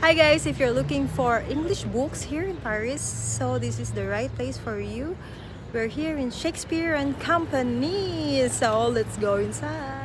Hi guys, if you're looking for English books here in Paris, so this is the right place for you. We're here in Shakespeare and Company, so let's go inside.